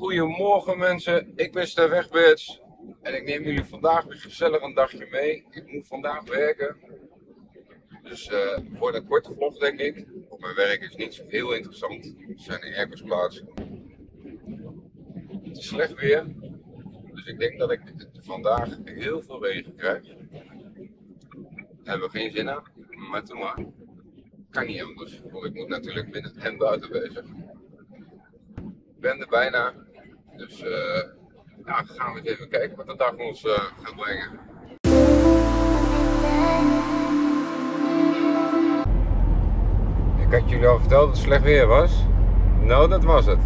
Goedemorgen mensen, ik ben Stef Egberts en ik neem jullie vandaag weer gezellig een dagje mee. Ik moet vandaag werken, dus voor een korte vlog denk ik. Op mijn werk is niet zo heel interessant, we zijn in Erkensplaats. Het is slecht weer, dus ik denk dat ik vandaag heel veel regen krijg. Daar hebben we geen zin aan, maar toen maar. Kan niet anders, want ik moet natuurlijk binnen en buiten bezig. Ik ben er bijna, dus ja, gaan we eens even kijken wat de dag ons gaat brengen. Ik had jullie al verteld dat het slecht weer was. Nou, dat was het.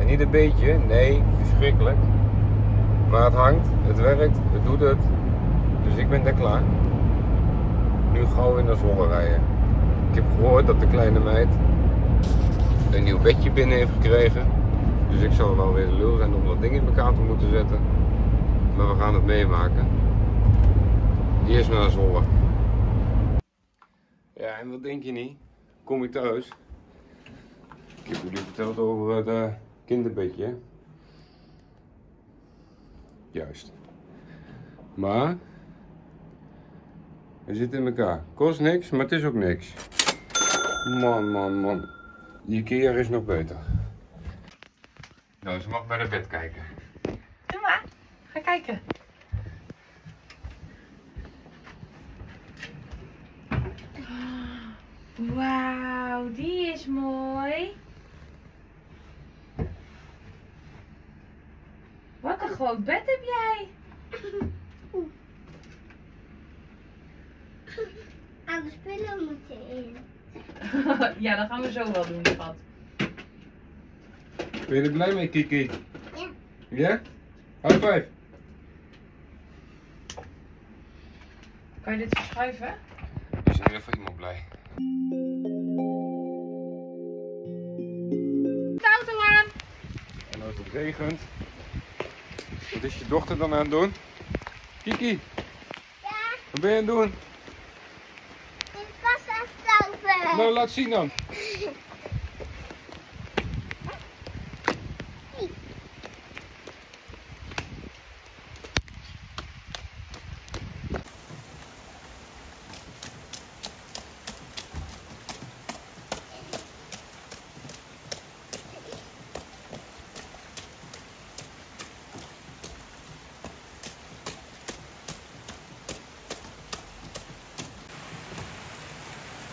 En niet een beetje, nee, verschrikkelijk. Maar het hangt, het werkt, het doet het. Dus ik ben daar klaar. Nu gauw weer naar Zwolle rijden. Ik heb gehoord dat de kleine meid een nieuw bedje binnen heeft gekregen, dus ik zal wel weer de lul zijn om dat ding in elkaar te moeten zetten, maar we gaan het meemaken. Eerst naar Zwolle. Ja, en wat denk je niet? Kom ik thuis? Ik heb jullie verteld over het kinderbedje, hè? Juist. Maar we zitten in elkaar. Kost niks, maar het is ook niks. Man. Die IKEA is nog beter. Nou, ze mag bij de bed kijken. Doe maar, ga kijken. Wauw, die is mooi. Wat een groot bed heb jij. Aan de spullen moeten in. Ja, dat gaan we zo wel doen, schat. Ben je er blij mee, Kiki? Ja. Ja? High five. Kan je dit verschuiven? Is er even iemand blij. De auto aan! En als het regent, wat is je dochter dan aan het doen? Kiki? Ja? Wat ben je aan het doen? Nou, laat zien dan.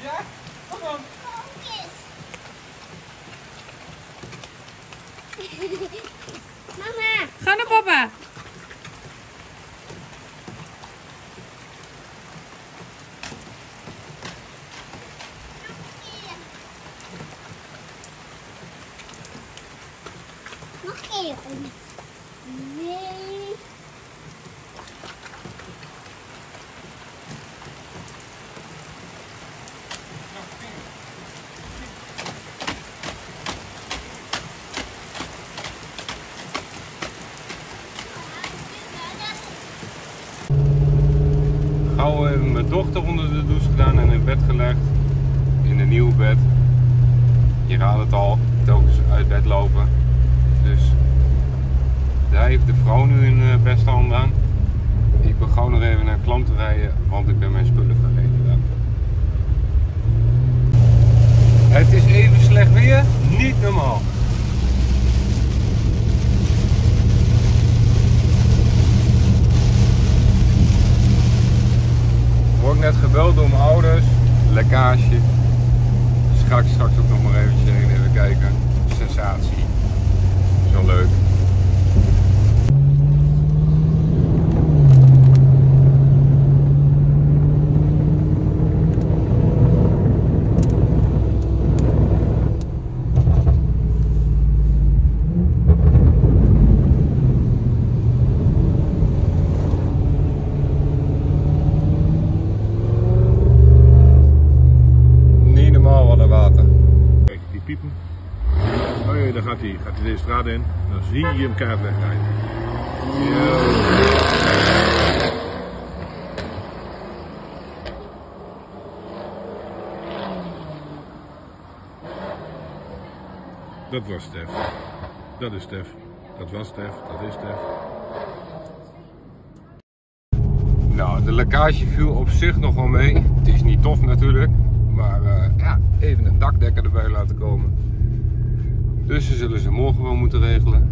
Ja? Kom dan. Mama. Ga naar papa. Nog even. Nee. Gauw hebben mijn dochter onder de douche gedaan en in bed gelegd. In een nieuw bed. Je raadt het al, telkens uit bed lopen. Dus daar heeft de vrouw nu een beste hand aan. Ik ben gauw nog even naar een klant te rijden, want ik ben mijn spullen vergeten daar. Het is even slecht weer, niet normaal. Ik heb net gebeld door mijn ouders, lekkage, dus ga ik straks ook nog maar eventjes heen even kijken, sensatie, zo leuk. Gaat hij deze straat in, dan zie je hem keihard wegrijden. Dat was het even. Dat is Stef. Dat was Stef. Dat is Stef. Nou, de lekkage viel op zich nog wel mee. Het is niet tof natuurlijk. Maar ja, even een dakdekker erbij laten komen. Dus ze zullen ze morgen wel moeten regelen.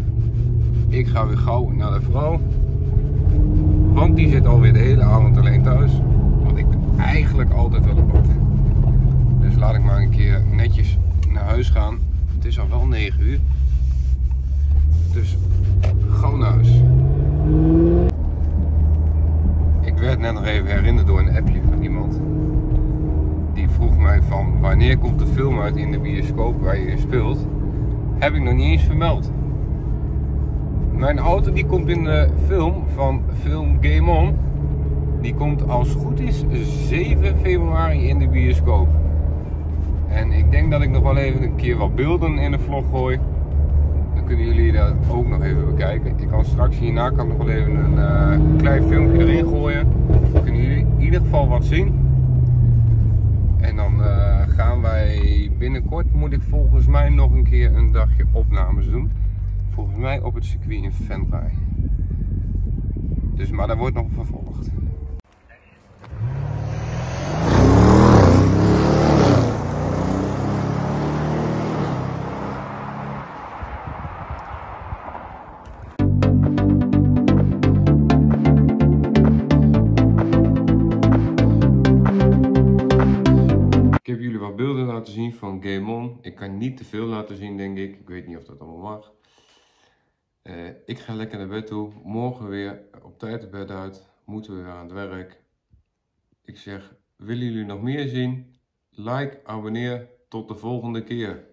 Ik ga weer gauw naar de vrouw. Want die zit alweer de hele avond alleen thuis. Want ik ben eigenlijk altijd wel op pad. Dus laat ik maar een keer netjes naar huis gaan. Het is al wel 9 uur. Dus gauw naar huis. Ik werd net nog even herinnerd door een appje van iemand. Die vroeg mij van wanneer komt de film uit in de bioscoop waar je in speelt. Heb ik nog niet eens vermeld. Mijn auto die komt in de film van Film Game On. Die komt als het goed is 7 februari in de bioscoop. En ik denk dat ik nog wel even een keer wat beelden in de vlog gooi. Dan kunnen jullie dat ook nog even bekijken. Ik kan straks hierna nog wel even een klein filmpje erin gooien. Dan kunnen jullie in ieder geval wat zien. En dan gaan wij binnenkort, moet ik volgens mij nog een keer een dagje opnames doen. Volgens mij op het circuit in Venray. Dus, maar daar wordt nog vervolgd. Ik heb jullie wat beelden laten zien van Game On. Ik kan niet te veel laten zien, denk ik. Ik weet niet of dat allemaal mag. Ik ga lekker naar bed toe. Morgen weer op tijd het bed uit. Moeten we weer aan het werk. Ik zeg, willen jullie nog meer zien? Like, abonneer. Tot de volgende keer.